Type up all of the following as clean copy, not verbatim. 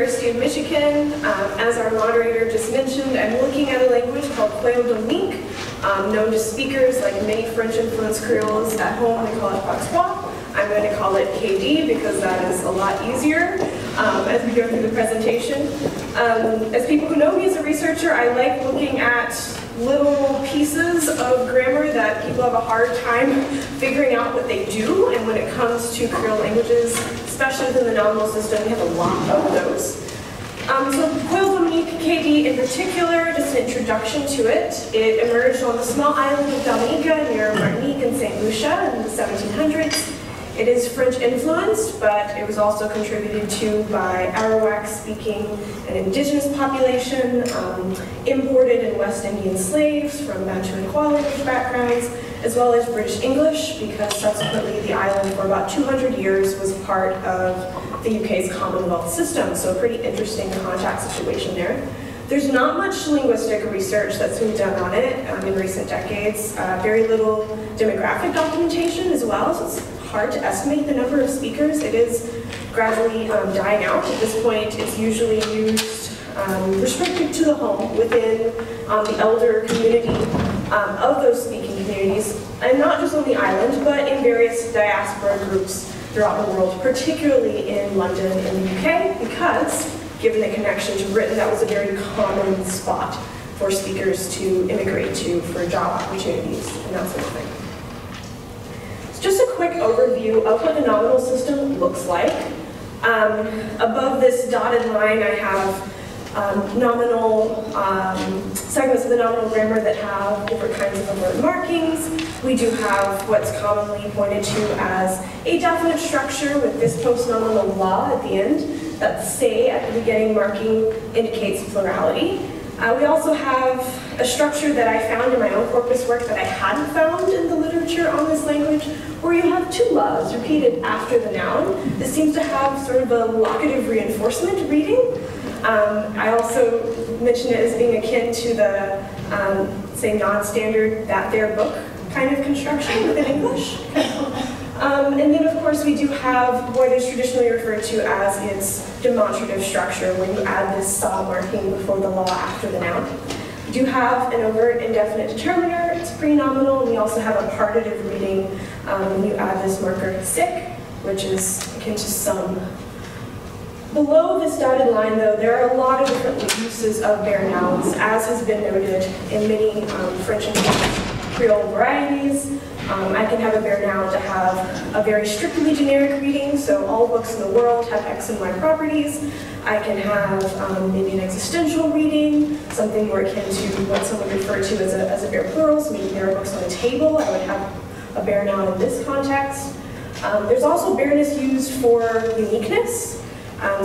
University of Michigan. As our moderator just mentioned, I'm looking at a language called Kwéyòl Donmnik, known to speakers like many French-influenced Creoles at home. They call it Patois. I'm going to call it KD because that is a lot easier as we go through the presentation. As people who know me as a researcher, I like looking at little pieces of grammar that people have a hard time figuring out what they do, and when it comes to Creole languages, especially within the nominal system, we have a lot of those. So Kwéyòl Donmnik KD in particular, just an introduction to it. It emerged on the small island of Dominica near Martinique and St. Lucia in the 1700s. It is French-influenced, but it was also contributed to by Arawak-speaking and indigenous population, imported and West Indian slaves from Bantu and Kwéyòl language backgrounds, as well as British English, because subsequently the island for about 200 years was part of the UK's Commonwealth system, so a pretty interesting contact situation there. There's not much linguistic research that's been done on it in recent decades, very little demographic documentation as well, so it's hard to estimate the number of speakers. It is gradually dying out. At this point, it's usually used restricted to the home within the elder community of those speaking communities, and not just on the island, but in various diaspora groups throughout the world, particularly in London and the UK, because given the connection to Britain, that was a very common spot for speakers to immigrate to for job opportunities and that sort of thing. So just a quick overview of what the nominal system looks like. Above this dotted line, I have nominal segments of the nominal grammar that have different kinds of word markings. We do have what's commonly pointed to as a definite structure with this postnominal la at the end. That say at the beginning marking indicates plurality. We also have a structure that I found in my own corpus work that I hadn't found in the literature on this language, where you have two la's repeated after the noun. This seems to have sort of a locative reinforcement reading. I also mention it as being akin to the, say, non-standard that their book kind of construction within English. And then, of course, we do have what is traditionally referred to as its demonstrative structure, where you add this sa marking before the la after the noun. We do have an overt indefinite determiner. It's prenominal, and we also have a partitive reading when you add this marker sic, which is akin to some. Below this dotted line, though, there are a lot of different uses of bare nouns, as has been noted in many French and Creole varieties. I can have a bare noun to have a very strictly generic reading, so all books in the world have X and Y properties. I can have maybe an existential reading, something more akin to what someone referred to as a bare plural, so maybe there are books on a table. I would have a bare noun in this context. There's also bareness used for uniqueness.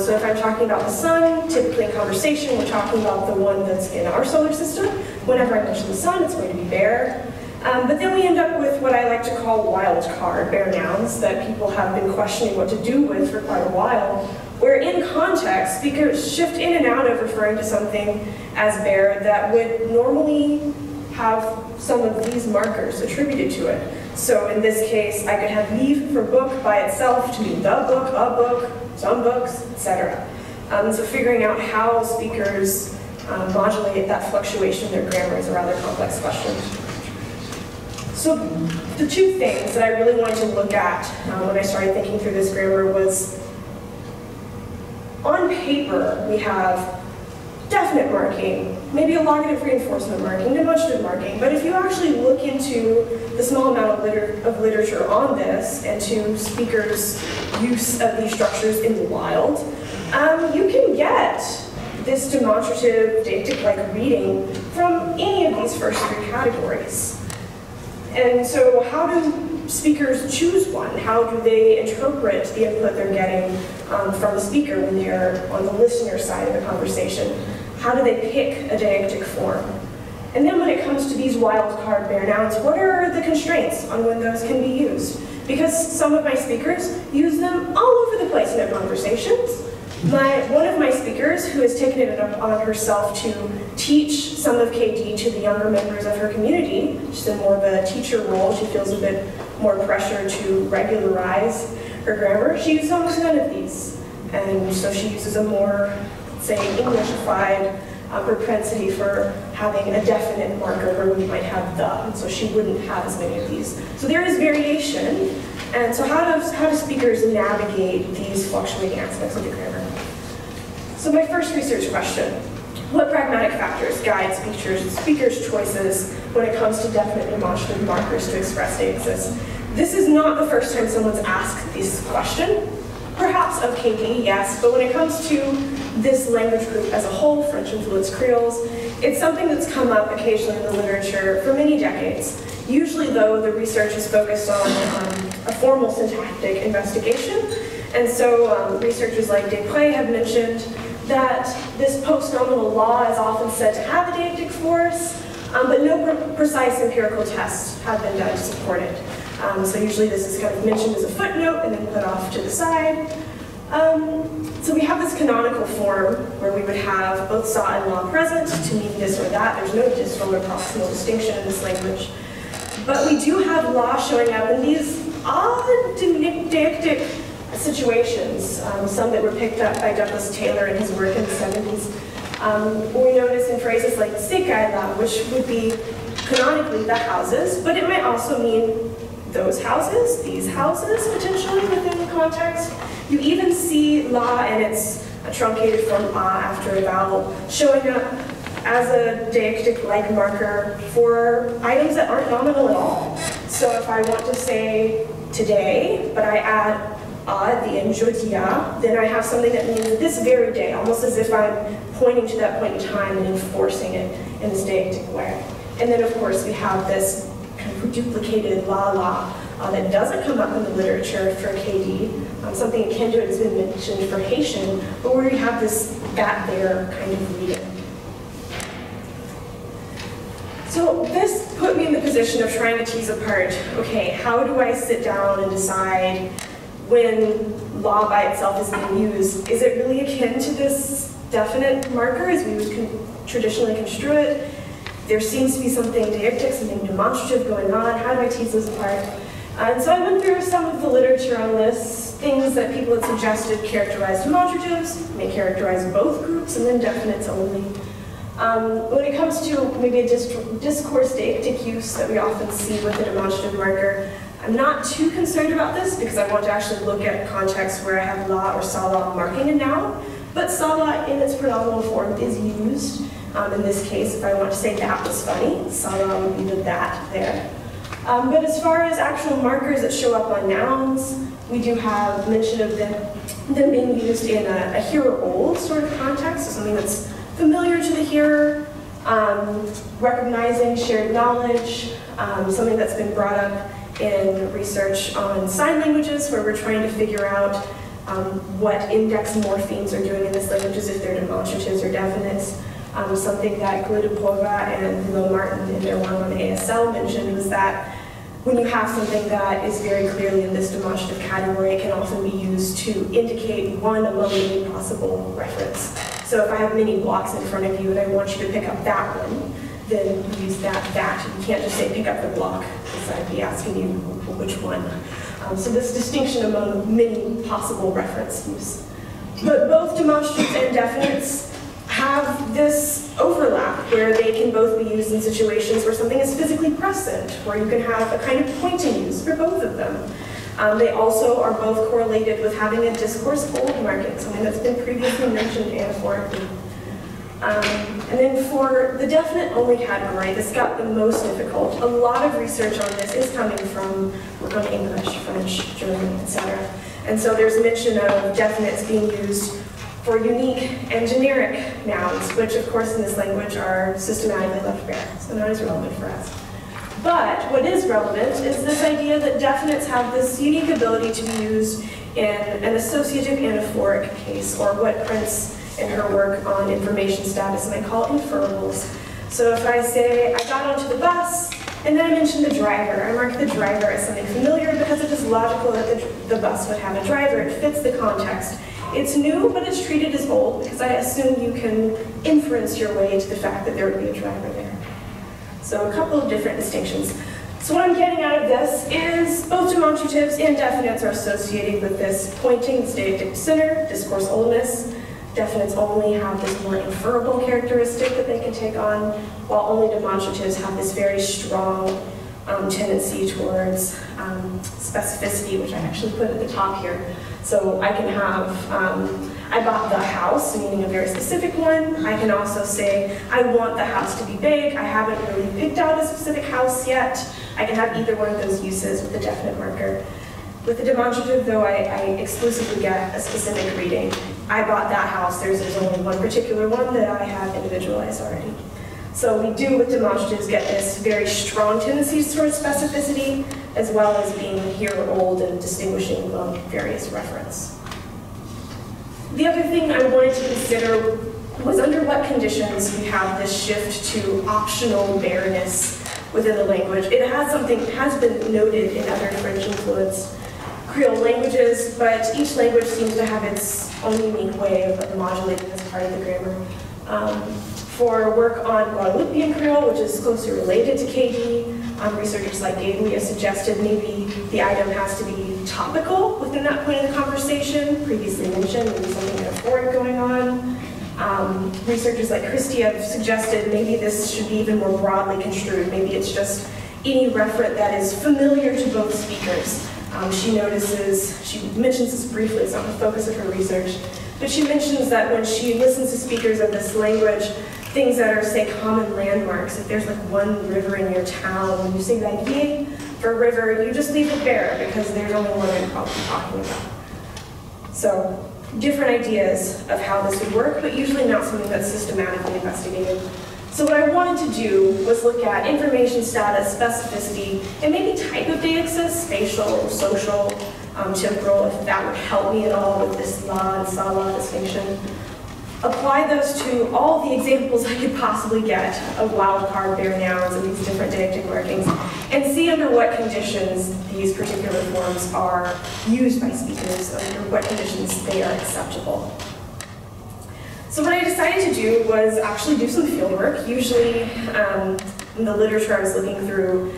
So if I'm talking about the sun, typically in conversation we're talking about the one that's in our solar system. Whenever I mention the sun, it's going to be bare. But then we end up with what I like to call wild card bare nouns that people have been questioning what to do with for quite a while, where in context, speakers shift in and out of referring to something as bare that would normally have some of these markers attributed to it. So in this case, I could have leave for book by itself to mean the book, a book, some books, etc. So figuring out how speakers modulate that fluctuation in their grammar is a rather complex question. So the two things that I really wanted to look at when I started thinking through this grammar was, on paper, we have definite marking, maybe a locative reinforcement marking, demonstrative marking, but if you actually look into the small amount of literature on this and to speakers' use of these structures in the wild, you can get this demonstrative, deictic-like reading from any of these first three categories. And so how do speakers choose one? How do they interpret the input they're getting from the speaker when they're on the listener side of the conversation? How do they pick a deictic form? And then when it comes to these wild card bare nouns, what are the constraints on when those can be used? Because some of my speakers use them all over the place in their conversations. One of my speakers, who has taken it upon herself to teach some of KD to the younger members of her community, she's in more of a teacher role, she feels a bit more pressure to regularize her grammar, she used almost none of these. And so she uses a more, say, Englishified propensity for having a definite marker where we might have the, and so she wouldn't have as many of these. So there is variation, and so how do speakers navigate these fluctuating aspects of the grammar? So my first research question, what pragmatic factors guide speakers' choices when it comes to definite and demonstrative markers to express statements? This is not the first time someone's asked this question. Perhaps of Kinky, yes, but when it comes to this language group as a whole, French influenced Creoles, it's something that's come up occasionally in the literature for many decades. Usually, though, the research is focused on a formal syntactic investigation, and so researchers like Desprez have mentioned that this post-nominal law is often said to have a deictic force, but no precise empirical tests have been done to support it. So usually this is kind of mentioned as a footnote and then put off to the side. So we have this canonical form where we would have both sa and la present to mean this or that. There's no distal or proximal distinction in this language. But we do have la showing up in these odd deictic situations, some that were picked up by Douglas Taylor in his work in the 70s. We notice in phrases like sekai la, which would be canonically the houses, but it might also mean those houses, these houses, potentially within the context. You even see la and its truncated form a after a vowel showing up as a deictic-like marker for items that aren't nominal at all. So if I want to say today, but I add a at the end, jodia, then I have something that means this very day, almost as if I'm pointing to that point in time and enforcing it in this deictic way. And then, of course, we have this duplicated la-la that doesn't come up in the literature for KD. Something akin to it has been mentioned for Haitian, but where you have this that there kind of reading. So this put me in the position of trying to tease apart, okay, how do I sit down and decide when la by itself is being used? Is it really akin to this definite marker as we would traditionally construe it? There seems to be something deictic, something demonstrative going on. How do I tease those apart? And so I went through some of the literature on this, things that people had suggested characterized demonstratives, may characterize both groups, and then definites only. When it comes to maybe a discourse deictic use that we often see with a demonstrative marker, I'm not too concerned about this because I want to actually look at contexts where I have la or sala marking a noun, but sala in its pronominal form is used. In this case, if I want to say that was funny, sala would be the that there. But as far as actual markers that show up on nouns, we do have mention of them being used in a hearer-old sort of context, so something that's familiar to the hearer, recognizing shared knowledge, something that's been brought up in research on sign languages where we're trying to figure out what index morphemes are doing in this language, as if they're demonstratives or definites. Something that Glidapova and Will Martin in their one on ASL mentioned was that when you have something that is very clearly in this demonstrative category, it can often be used to indicate one among any possible reference. So if I have many blocks in front of you and I want you to pick up that one, then you use that. You can't just say pick up the block, because I'd be asking you which one. So this distinction among many possible reference use. But both demonstratives and definites have this overlap where they can both be used in situations where something is physically present, where you can have a kind of pointing use for both of them. They also are both correlated with having a discourse old marking, something that's been previously mentioned anaphorically. And then for the definite only category, this got the most difficult. A lot of research on this is coming from work on English, French, German, etc. And so there's mention of definites being used for unique and generic nouns, which of course in this language are systematically left bare, so not as relevant for us. But what is relevant is this idea that definites have this unique ability to be used in an associative anaphoric case, or what Prince in her work on information status might call inferables. So if I say, I got onto the bus, and then I mention the driver. I mark the driver as something familiar because it is logical that the bus would have a driver. It fits the context. It's new, but it's treated as old because I assume you can inference your way to the fact that there would be a driver there. So a couple of different distinctions. So what I'm getting out of this is both conjugatives and definites are associated with this pointing instead of center, discourse oldness. Definites only have this more inferable characteristic that they can take on, while only demonstratives have this very strong tendency towards specificity, which I actually put at the top here. So I can have, I bought the house, meaning a very specific one. I can also say, I want the house to be big. I haven't really picked out a specific house yet. I can have either one of those uses with a definite marker. With the demonstrative, though, I exclusively get a specific reading. I bought that house. There's only one particular one that I have individualized already. So we do, with demonstratives, get this very strong tendency towards specificity, as well as being here old and distinguishing among various reference. The other thing I wanted to consider was under what conditions we have this shift to optional bareness within the language. It has something has been noted in other French-influenced Creole languages, but each language seems to have its own unique way of modulating this part of the grammar. For work on Guadeloupean Creole, which is closely related to KD, researchers like Gabe have suggested maybe the item has to be topical within that point of the conversation, previously mentioned, maybe something metaphoric going on. Researchers like Christie have suggested maybe this should be even more broadly construed. Maybe it's just any referent that is familiar to both speakers. She mentions this briefly, it's not the focus of her research, but she mentions that when she listens to speakers of this language, things that are, say, common landmarks, if there's like one river in your town, when you say that ye for river, you just leave it bare because there's only one you're probably talking about. So different ideas of how this would work, but usually not something that's systematically investigated. So what I wanted to do was look at information status, specificity, and maybe type of deixis, spatial or social, temporal, if that would help me at all with this la and sa-la distinction. Apply those to all the examples I could possibly get of wildcard bare nouns and these different deictic markings, and see under what conditions these particular forms are used by speakers, under what conditions they are acceptable. So what I decided to do was actually do some field work. Usually in the literature I was looking through,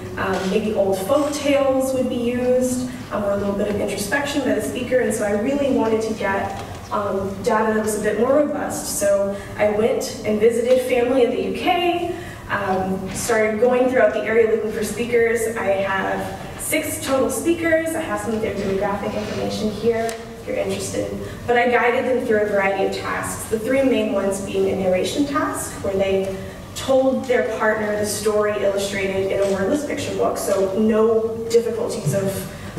maybe old folk tales would be used, or a little bit of introspection by the speaker, and so I really wanted to get data that was a bit more robust. So I went and visited family in the UK, started going throughout the area looking for speakers. I have 6 total speakers. I have some of their demographic information here, if you're interested, but I guided them through a variety of tasks, the 3 main ones being a narration task, where they told their partner the story illustrated in a wordless picture book, so no difficulties of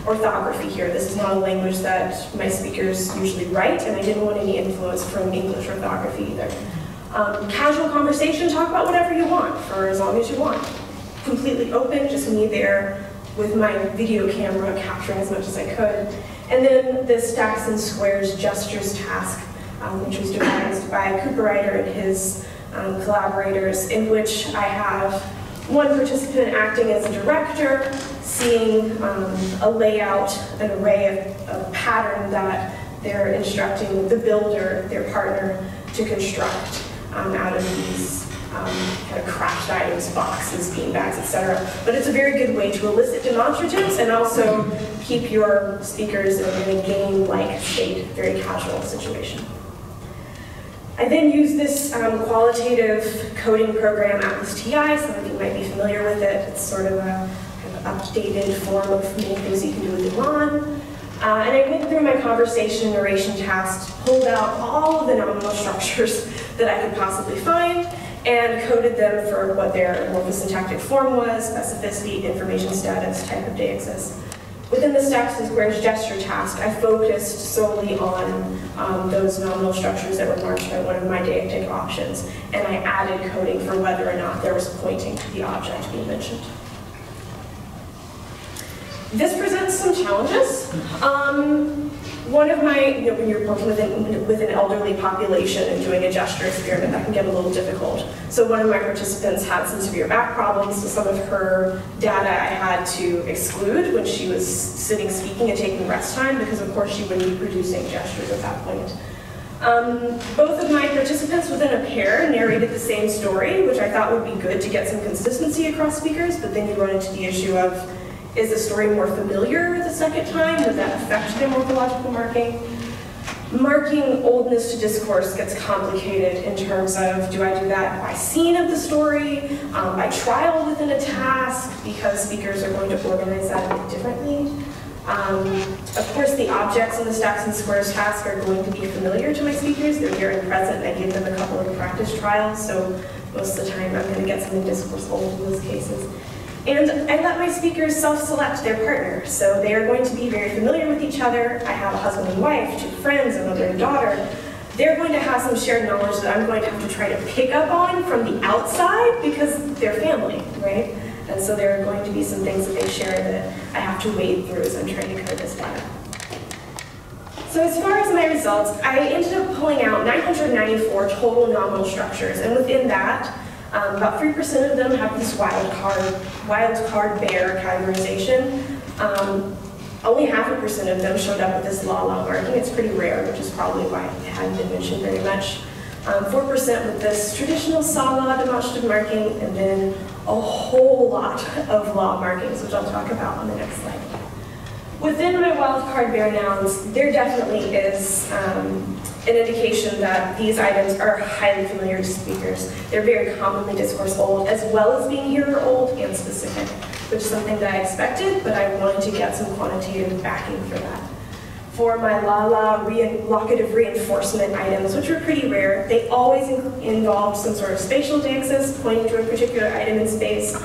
orthography here. This is not a language that my speakers usually write, and I didn't want any influence from English orthography either. Casual conversation, talk about whatever you want for as long as you want. Completely open, just me there with my video camera capturing as much as I could. And then the Stacks and Squares Gestures task, which was devised by Cooper Ryder and his collaborators, in which I have one participant acting as a director, seeing a layout, an array of a pattern that they're instructing the builder, their partner, to construct out of these kind of craft items, boxes, beanbags, etc. But it's a very good way to elicit demonstratives and also keep your speakers in a game-like state, very casual situation. I then used this qualitative coding program, Atlas TI. Some of you might be familiar with it. It's sort of a kind of updated form of many things you can do with Elan. And I went through my conversation narration tasks, pulled out all of the nominal structures that I could possibly find, and coded them for what their morphosyntactic form was, specificity, information status, type of deixis. Within the Stacks and Squares Gesture task, I focused solely on those nominal structures that were marked by one of my deictic options, and I added coding for whether or not there was pointing to the object being mentioned. This presents some challenges. One of my, when you're working with an elderly population and doing a gesture experiment, that can get a little difficult. So one of my participants had some severe back problems, so some of her data I had to exclude when she was sitting speaking and taking rest time, because of course she wouldn't be producing gestures at that point. Both of my participants within a pair narrated the same story, which I thought would be good to get some consistency across speakers, but then you run into the issue of, Is the story more familiar the second time? Does that affect their morphological marking? Marking oldness to discourse gets complicated in terms of, do I do that by scene of the story, by trial within a task, because speakers are going to organize that a bit differently. Of course, the objects in the Stacks and Squares task are going to be familiar to my speakers. They're here and present. I give them a couple of practice trials, so most of the time I'm going to get something discourse old in those cases. And I let my speakers self-select their partner, so they are going to be very familiar with each other. I have a husband and wife, two friends, a mother and daughter. They're going to have some shared knowledge that I'm going to have to try to pick up on from the outside because they're family, right? And so there are going to be some things that they share that I have to wade through as I'm trying to cover this data. So as far as my results, I ended up pulling out 994 total nominal structures, and within that, about 3% of them have this wild card bear categorization. Only 0.5% of them showed up with this la-la marking. It's pretty rare, which is probably why it hadn't been mentioned very much. 4% with this traditional sa-la demonstrative marking, and then a whole lot of la markings, which I'll talk about on the next slide. Within my wildcard bear nouns, there definitely is an indication that these items are highly familiar to speakers. They're very commonly discourse old, as well as being hearer old and specific, which is something that I expected, but I wanted to get some quantitative backing for that. For my la-la locative reinforcement items, which are pretty rare, they always involve some sort of spatial deixis, pointing to a particular item in space.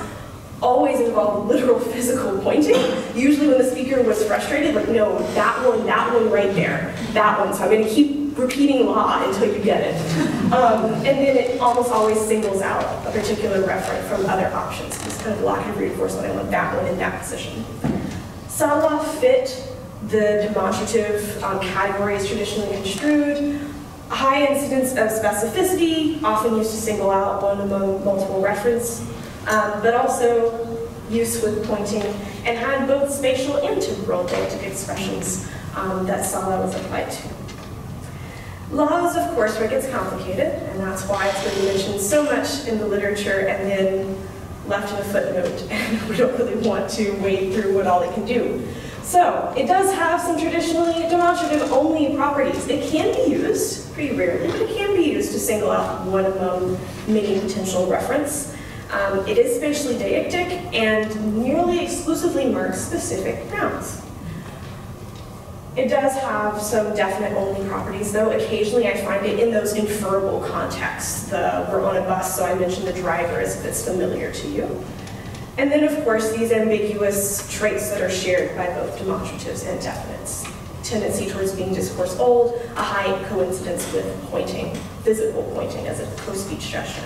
Always involved literal physical pointing, usually when the speaker was frustrated, like, no, that one right there, that one, so I'm going to keep repeating la until you get it. And then it almost always singles out a particular referent from other options. It's kind of locative reinforcement, I want that one in that position. Sa-la fit the demonstrative categories traditionally construed. High incidence of specificity, often used to single out one among multiple reference. But also use with pointing, and had both spatial and temporal deictic expressions that Sala was applied to. La is, of course, where it gets complicated, and that's why it's been mentioned so much in the literature and then left in a footnote, and we don't really want to wade through what all it can do. So it does have some traditionally demonstrative-only properties. It can be used, pretty rarely, but it can be used to single out one among many potential reference. It is spatially deictic and nearly exclusively marks specific nouns. It does have some definite only properties, though occasionally I find it in those inferable contexts. We're on a bus, so I mentioned the driver as if it's familiar to you. And then, of course, these ambiguous traits that are shared by both demonstratives and definites. Tendency towards being discourse old, a high coincidence with pointing, physical pointing as a co-speech gesture.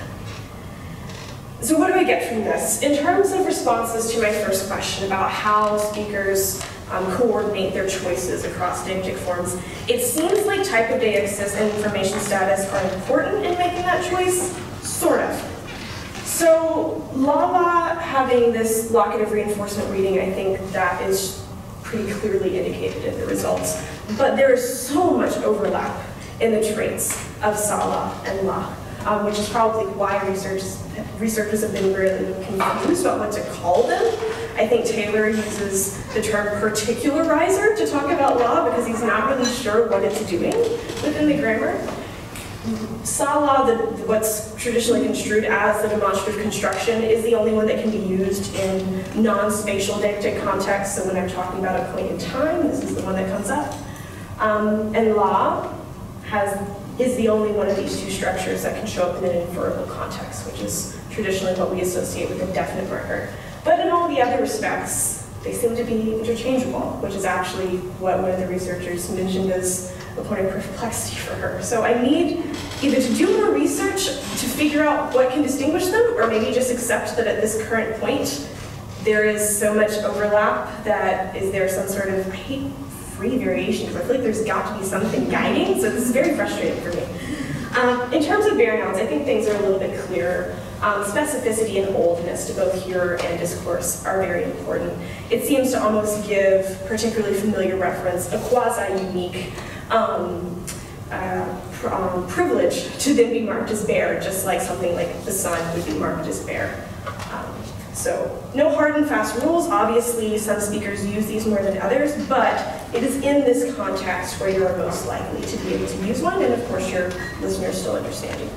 So what do I get from this? In terms of responses to my first question about how speakers coordinate their choices across deictic forms, it seems like type of deixis and information status are important in making that choice, sort of. So la-la having this locative reinforcement reading, I think that is pretty clearly indicated in the results. But there is so much overlap in the traits of sa-la and la. Which is probably why researchers have been really confused about what to call them. I think Taylor uses the term particularizer to talk about la because he's not really sure what it's doing within the grammar. Sa-la, what's traditionally construed as the demonstrative construction, is the only one that can be used in non-spatial deictic contexts. So when I'm talking about a point in time, this is the one that comes up. And la is the only one of these two structures that can show up in an inferable context, which is traditionally what we associate with a definite marker. But in all the other respects, they seem to be interchangeable, which is actually what one of the researchers mentioned as a point of perplexity for her. So I need either to do more research to figure out what can distinguish them, or maybe just accept that at this current point, there is so much overlap that is there some sort of free variation, because I feel like there's got to be something guiding, so this is very frustrating for me. In terms of bear nouns, I think things are a little bit clearer. Specificity and oldness to both hearer and discourse are very important. It seems to almost give particularly familiar reference a quasi-unique privilege to then be marked as bear, just like something like the sun would be marked as bear. So no hard and fast rules. Obviously, some speakers use these more than others, but it is in this context where you're most likely to be able to use one, and of course your listeners still understanding.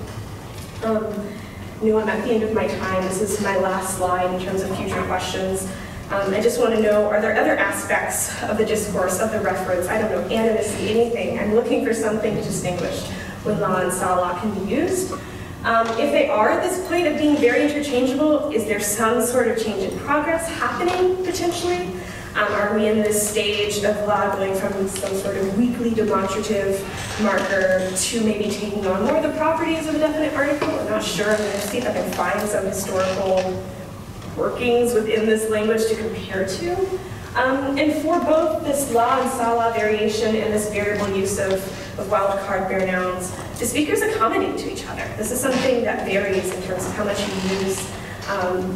I'm at the end of my time. This is my last slide in terms of future questions. I just want to know, are there other aspects of the discourse, of the reference, I don't know, animacy, anything? I'm looking for something to distinguish when la and sa la can be used. If they are at this point of being very interchangeable, is there some sort of change in progress happening, potentially? Are we in this stage of la going from some sort of weakly demonstrative marker to maybe taking on more of the properties of a definite article? I'm not sure. I'm going to see if I can find some historical workings within this language to compare to. And for both this la and sa la variation and this variable use of wild card bare nouns, the speakers accommodate to each other. This is something that varies in terms of how much you use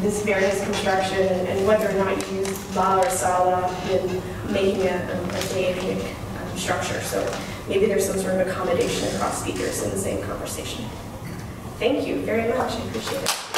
this various construction and whether or not you use la or sa la in making a deific structure. So maybe there's some sort of accommodation across speakers in the same conversation. Thank you very much. I appreciate it.